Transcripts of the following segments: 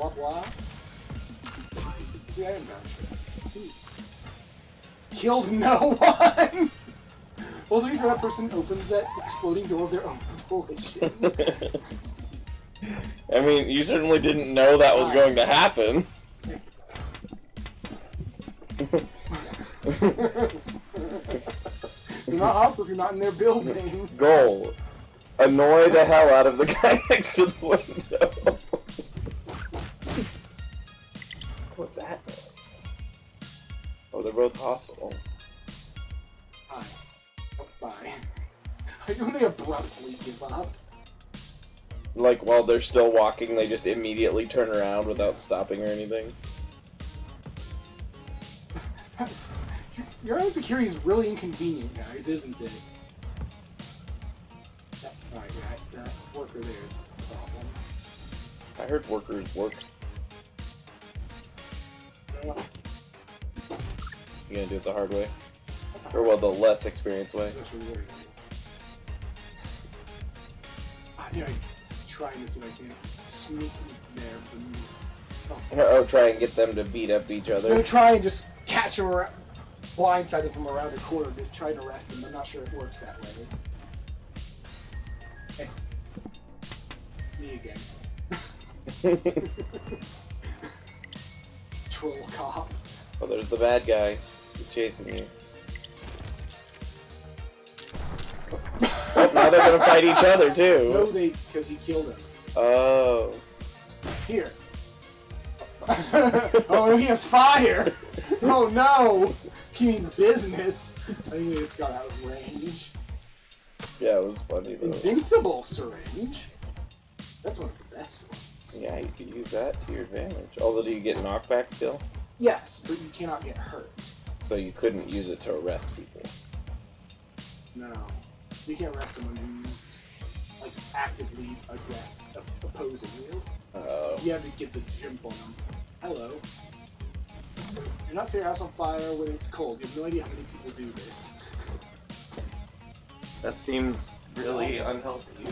What? Yeah, killed no one! Well, to be fair, that person opens that exploding door of their own. Holy shit. I mean, you certainly didn't know that was going to happen. You're not hostile if you're not in their building. Goal. Annoy the hell out of the guy next to the window. What's that noise? Oh, they're both hostile. Fine. Oh, fine. How do they abruptly give up? Like, while they're still walking, they just immediately turn around without stopping or anything. Your own security is really inconvenient, guys, isn't it? Alright, yeah, that worker there is a problem. I heard workers work. You gonna do it the hard way? Or, well, the less experienced way? Yeah, I'm trying to see if I can sneak in there for me. Oh, try and get them to beat up each other. I'm gonna try and just catch them around, blindside them from around the corner to try to arrest them. I'm not sure it works that way. Hey. Me again. Troll cop. Oh, there's the bad guy. He's chasing you. Now they're gonna fight each other too. No, they, because he killed him. Oh. Here. Oh, he has fire. Oh no. He means business. I think they just got out of range. Yeah, it was funny though. Invincible syringe. That's one of the best ones. Yeah, you could use that to your advantage. Although, do you get knockback still? Yes, but you cannot get hurt. So you couldn't use it to arrest people. No. You can't arrest someone who's like actively opposing you. You have to get the jump on them. Hello. You're not setting your house on fire when it's cold. You have no idea how many people do this. That seems really unhealthy.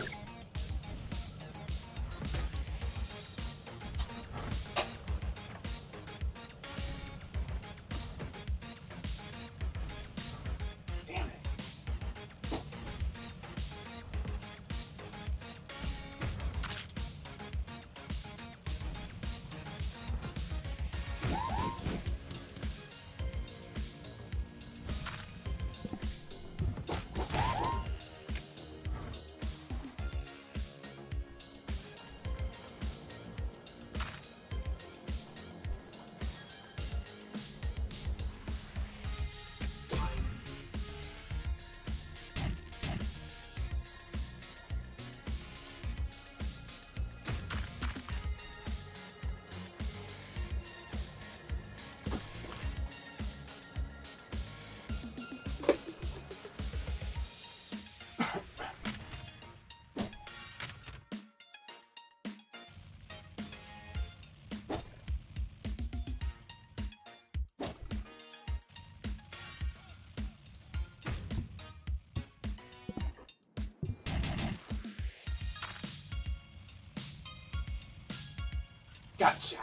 Gotcha!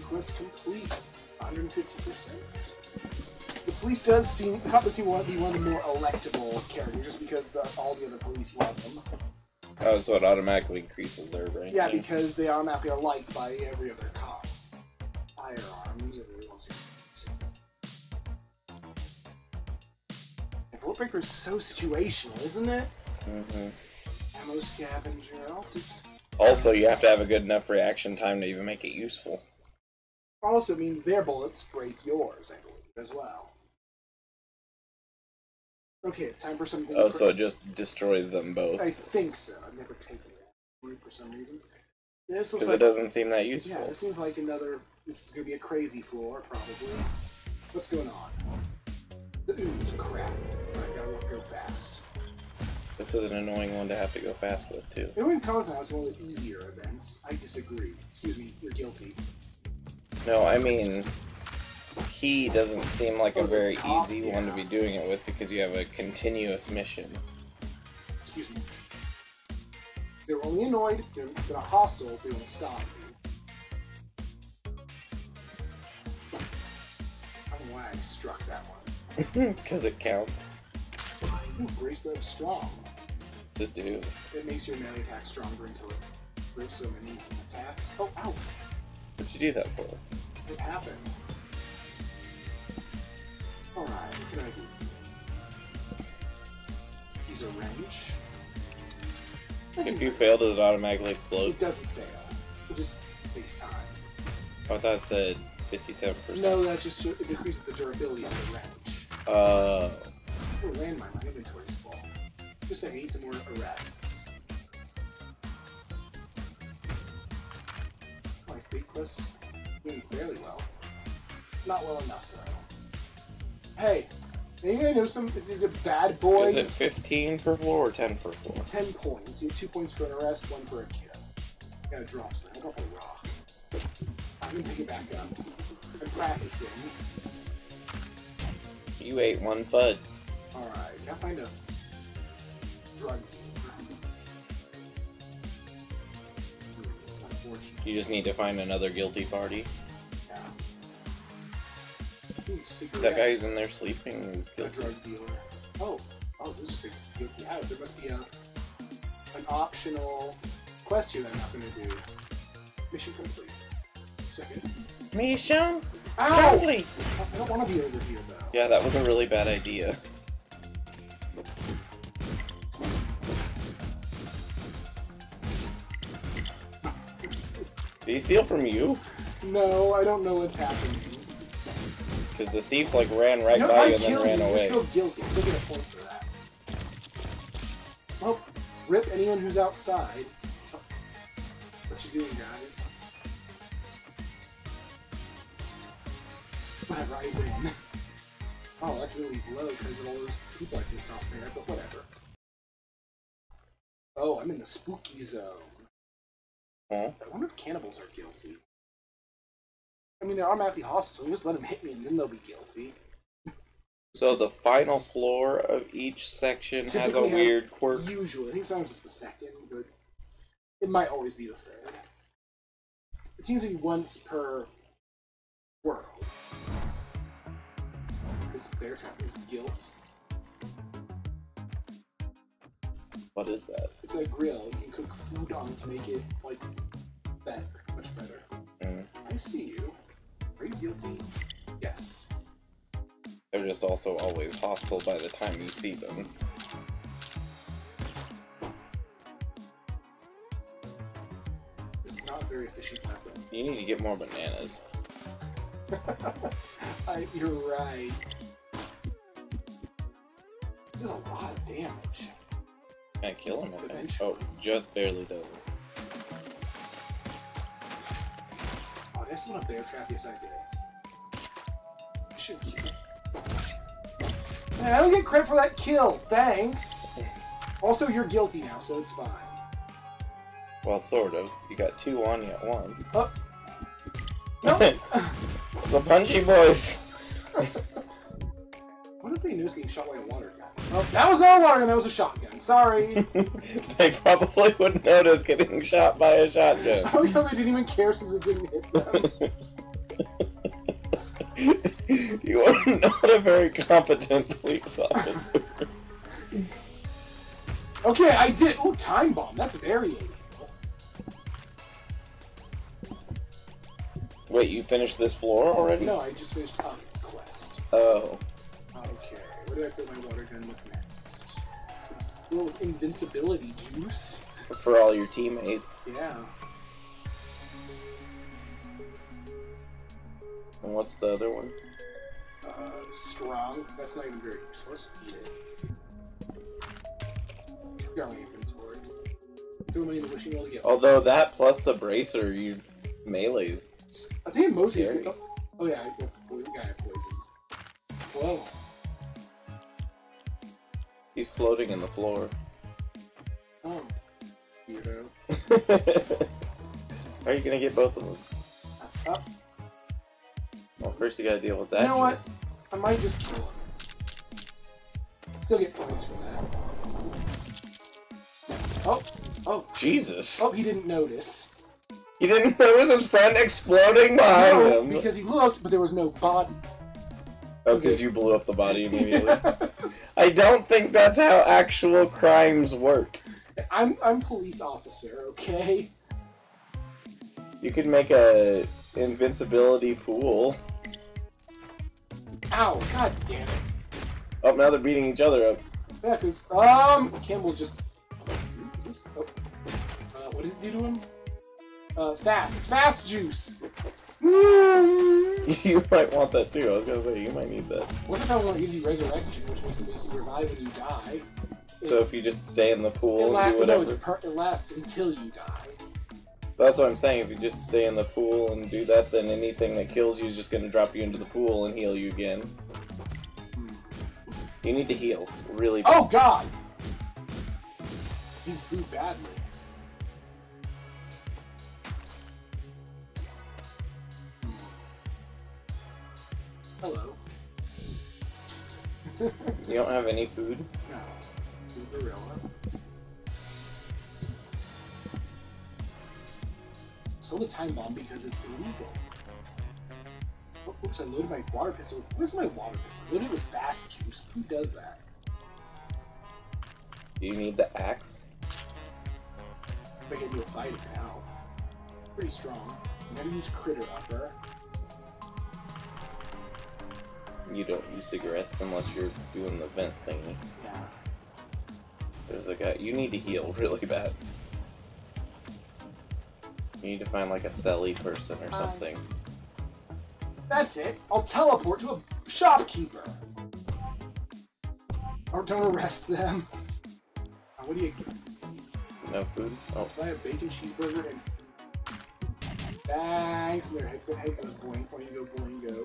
request complete, 150%. The police does seem to be one of the more electable characters, just because all the other police love them. Oh, so it automatically increases their rank. Yeah, because they automatically are liked by every other cop. Firearms, everyone wants to use it. And Bulletbreaker is so situational, isn't it? Mm-hmm. Ammo scavenger, also, you have to have a good enough reaction time to even make it useful. Also means their bullets break yours, I believe, as well. Okay, it's time for something. Oh, so it just destroys them both. I think so. I've never taken that for some reason. Because it doesn't seem that useful. Yeah, this seems like another. This is gonna be a crazy floor, probably. What's going on? The ooze, crap. I gotta go fast. This is an annoying one to have to go fast with too. Everyone comments on it's one of the easier events. I disagree. Excuse me, you're guilty. No, I mean, he doesn't seem like a very easy one to be doing it with because you have a continuous mission. Excuse me. They're only annoyed, they're not hostile, they won't stop you. I don't know why I struck that one. Because it counts. Ooh, bracelet of strong. To do. It makes your melee attack stronger until it breaks so many attacks. Oh, ow! What'd you do that for? It happened. Alright, what can I do? He's a wrench. If you fail, does it automatically explode? It doesn't fail. It just takes time. Oh, I thought it said 57%. No, that just decreases the durability of the wrench. Oh, landmine. My inventory's full. Just saying, I need some more arrests. My big quest doing fairly well. Not well enough, though. Hey, anybody know some bad boys? Is it 15 per floor or 10 per floor? 10 points. You have 2 points for an arrest, 1 for a kill. Gotta drop something. I'll probably rock. I'm gonna pick it back up. I'm practicing. You ate one FUD. Alright, gotta find a drug deal. It's unfortunate. You just need to find another guilty party. Yeah. Ooh, that guy who's in there sleeping is guilty. A drug dealer. Oh, this is a guilty house. There must be an optional quest here that I'm not gonna do. Mission complete. Second. Mission? Ow! Complete. I don't want to be over here though. Yeah, that was a really bad idea. Did he steal from you? No, I don't know what's happening. Because the thief like ran right by you and then ran away. You're still guilty. Still get a point for that. Well, rip anyone who's outside. What you doing, guys? Whatever, I win. Oh, that's really low because of all those people I pissed off there, but whatever. Oh, I'm in the spooky zone. Huh? I wonder if cannibals are guilty. I mean, they're automatically hostile, so we just let them hit me and then they'll be guilty. So the final floor of each section typically has a weird quirk? Usually. I think sometimes it's the second, but it might always be the third. It seems to be once per world. This bear trap is guilt. What is that? It's a grill. You can cook food on to make it, like, better. Much better. Mm. I see you. Are you guilty? Yes. They're just also always hostile by the time you see them. This is not a very efficient weapon. You need to get more bananas. You're right. This is a lot of damage. Can I kill him? Oh, just barely does it. Oh, that's not a bear trap. Yes, I did. I should keep it. Man, I don't get credit for that kill. Thanks. Also, you're guilty now, so it's fine. Well, sort of. You got 2 on you at once. Oh. Nope. The punchy boys. What if they knew getting shot by a water gun? Oh, that was not a water gun, that was a shotgun. Sorry. They probably wouldn't notice getting shot by a shotgun. Oh yeah, they didn't even care since it didn't hit them. You are not a very competent police officer. Okay, I did. Ooh, time bomb. That's very unusual. Wait, you finished this floor already? No, I just finished on the quest. Oh. Okay, where do I put my water gun with next? A little invincibility juice. For all your teammates. Yeah. And what's the other one? Strong. That's not even very useful. Let's eat it. Got my inventory. Throw money in the wishing well to get. Although that plus the bracer, you melees. I think Mosey's gonna. Oh yeah, I got the guy I poisoned. Whoa. He's floating in the floor. Oh. You know. Are you gonna get both of them? Well, first you gotta deal with that. You know what? I might just kill him. Still get points for that. Oh! Oh! Jesus! Oh, he didn't notice. He didn't notice his friend exploding behind him! Because he looked, but there was no body. Oh, because you blew up the body immediately. Yes. I don't think that's how actual crimes work. I'm police officer, okay? You could make a invincibility pool. Ow, god damn it. Oh, now they're beating each other up. Yeah, because, Campbell just... Is this... Oh. What did you do to him? Fast juice! You might want that too, I was gonna say, you might need that. What if I want to give you resurrection, which makes it basically revive and you die? So if you just stay in the pool and do whatever... No, it lasts until you die. That's what I'm saying, if you just stay in the pool and do that, then anything that kills you is just going to drop you into the pool and heal you again. You need to heal, really bad. Oh god! You blew badly. Hello. You don't have any food? No. Sell the time bomb because it's illegal. Oh, oops, I loaded my water pistol. Where's my water pistol? Loaded it with fast juice. Who does that? Do you need the axe? I can do a fight now. Pretty strong. I'm gonna use critter upper. You don't use cigarettes unless you're doing the vent thingy. Yeah. There's a guy. You need to heal really bad. You need to find like a celly person or something. That's it. I'll teleport to a shopkeeper. Or don't arrest them. What do you get? No food. Oh. Can I have bacon cheeseburger and thanks. There, heck, goes boing, boing, go, boing, go.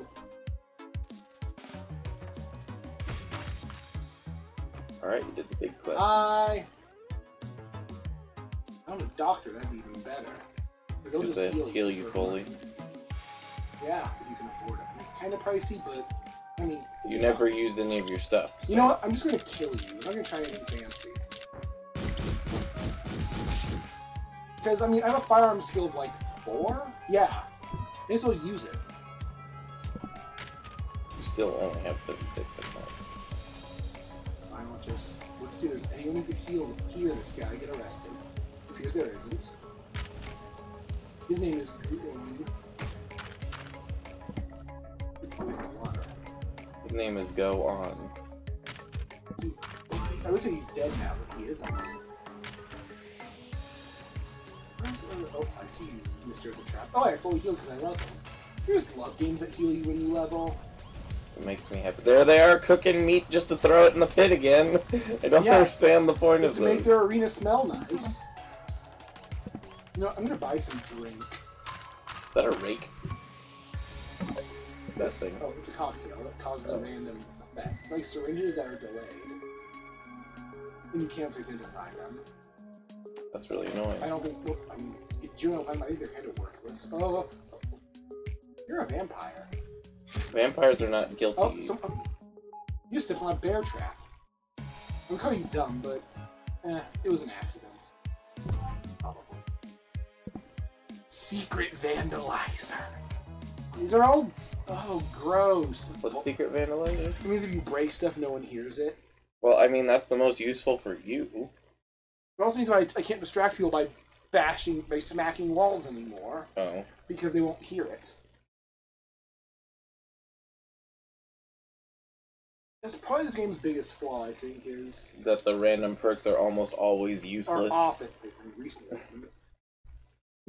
Alright, you did the big quest. I'm a doctor, that'd be even better. They'll just heal you fully. Yeah, if you can afford it. It's kind of pricey, but, I mean... You never use any of your stuff. So. You know what? I'm just going to kill you. I'm not going to try anything fancy. Because, I mean, I have a firearm skill of, like, 4? Yeah. May as well use it. You still only have 36 seconds. Just let's see if there's anyone who could heal here. This guy get arrested. Appears there isn't. His name is Goon. His name is Go On. I would say he's dead now, but he isn't. Oh, I see you, Mr. the Trap. Oh, I fully healed because I love him. You just love games that heal you when you level. It makes me happy. There they are cooking meat just to throw it in the pit again. I don't understand the point of this. To make their arena smell nice. You know, I'm gonna buy some drink. Is that a rake? That's thing. Oh, it's a cocktail that causes a random effect. It's like syringes that are delayed. And you can't identify them. That's really annoying. I don't think. Well, I mean, Juno, I think they're kind of worthless. Oh, you're a vampire. Vampires are not guilty. Oh, you stepped on a bear trap. I'm calling you dumb, but it was an accident. Probably. Secret vandalizer. These are all Oh, gross. What's secret vandalizer? It means if you break stuff, no one hears it. Well, I mean, that's the most useful for you. It also means I can't distract people by bashing, by smacking walls anymore. Oh. Because they won't hear it. That's probably this game's biggest flaw, I think, is... that the random perks are almost always useless. Are off at recently.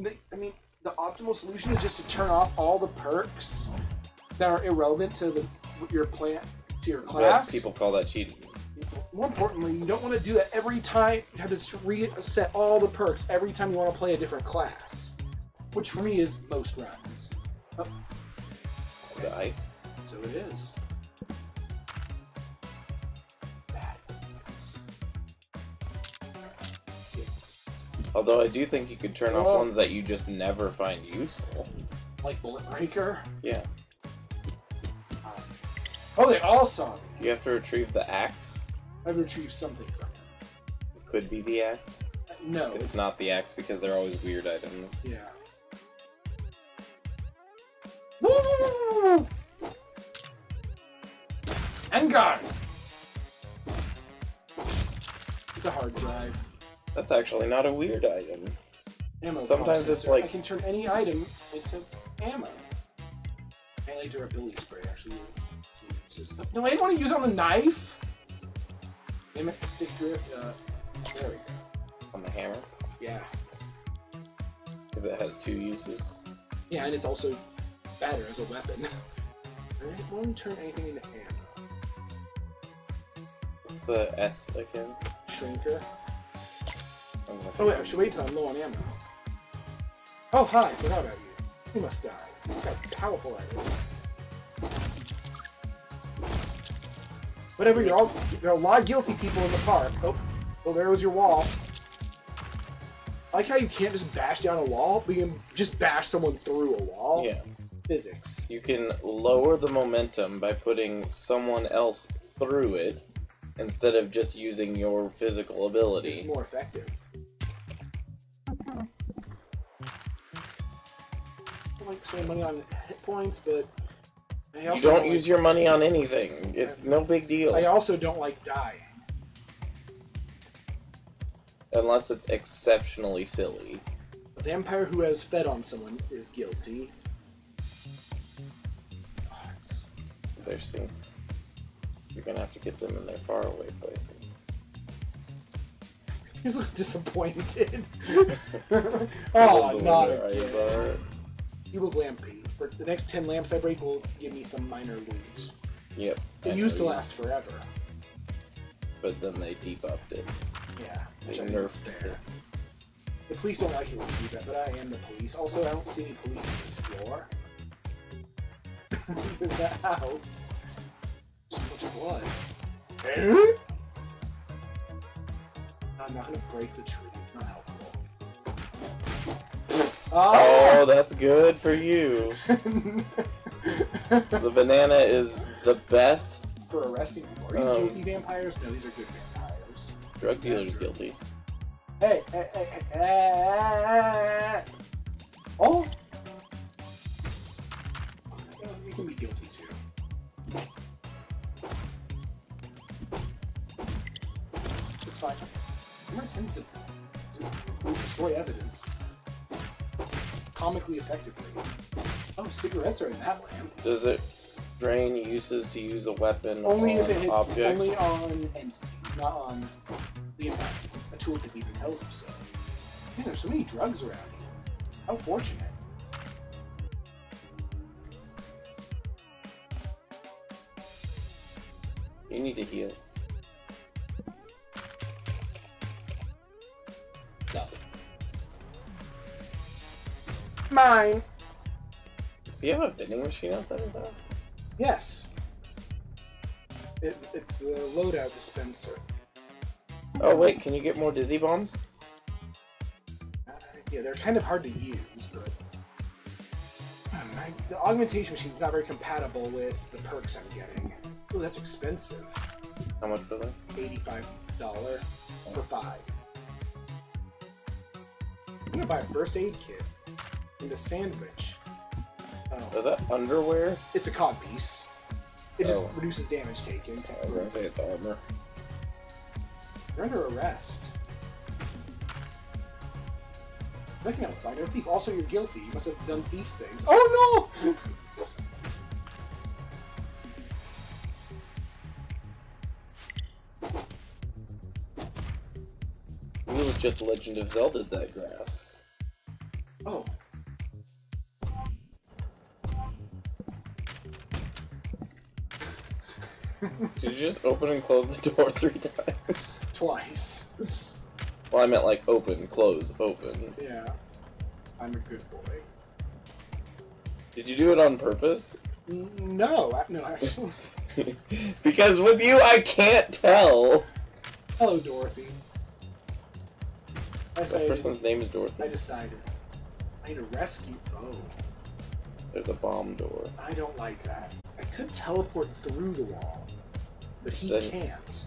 I mean, the optimal solution is just to turn off all the perks that are irrelevant to your class. People call that cheating. More importantly, you don't want to do that every time. You have to reset all the perks every time you want to play a different class. Which, for me, is most runs. Oh. Is it ice? So it is. Although I do think you could turn off ones that you just never find useful. Like Bullet Breaker? Yeah. Oh, they all saw me. You have to retrieve the axe? I've retrieved something from it. It could be the axe? No. It's not the axe because they're always weird items. Yeah. Woo! And guard! It's a hard drive. That's actually not a weird item. Ammo Sometimes processor. It's like... I can turn any item into ammo. Melee durability spray actually is. No, I didn't want to use it on the knife! Mimic stick drip. There we go. On the hammer? Yeah. Because it has two uses. Yeah, and it's also better as a weapon. I didn't want to turn anything into ammo. What's the S again? Shrinker. Oh wait, I should wait till I'm low on ammo. Oh hi, forgot about you. You must die. Look how powerful that is. Whatever, there are a lot of guilty people in the park. Oh, well there was your wall. I like how you can't just bash down a wall, but you can just bash someone through a wall. Yeah. Physics. You can lower the momentum by putting someone else through it, instead of just using your physical ability. It's more effective. I don't like spending money on hit points, but I also don't use your money on anything. It's no big deal. I also don't like dying. Unless it's exceptionally silly. A vampire who has fed on someone is guilty. Oh, there seems... You're gonna have to get them in their faraway places. He looks disappointed. Oh, not again. You look lampy. For the next 10 lamps I break will give me some minor loot. Yep. It used to last forever. But then they debuffed it. Yeah. Which I nerfed it. The police don't like you when you do that, but I am the police. Also, I don't see any police on this floor. There's that house. So much blood. I'm not gonna break the tree, it's not helpful. Oh, that's good for you. The banana is the best. For arresting people. Are these guilty vampires? No, these are good vampires. Drug dealer's guilty. Hey, hey, hey, hey, hey. Oh! You can be guilty too. Fine. Humor tends to destroy evidence comically effectively. Oh, cigarettes are in that lamp. Does it drain uses to use a weapon only on if it hits objects? Only on entities, not on the environment. A tool that even tells you so. Man, there's so many drugs around here. How fortunate. You need to heal. Mine. Does he have a vending machine outside his house? Yes. It's the loadout dispenser. Oh wait, can you get more dizzy bombs? Yeah, they're kind of hard to use, but the augmentation machine's not very compatible with the perks I'm getting. Ooh, that's expensive. How much for that? $85 for 5. I'm gonna buy a first aid kit. And a sandwich. Oh. Is that underwear? It's a codpiece. It just reduces damage taken. I was gonna say it's armor. You're under arrest. I can help find a thief. Also, you're guilty. You must have done thief things. Oh no! It was just Legend of Zelda that grass. Oh. Did you just open and close the door 3 times? Twice. Well, I meant like open, close, open. Yeah. I'm a good boy. Did you do it on purpose? No, actually. Because with you, I can't tell. Hello, Dorothy. That person's name is Dorothy. I decided. I need a rescue. Oh. There's a bomb door. I don't like that. I could teleport through the wall, but he can't.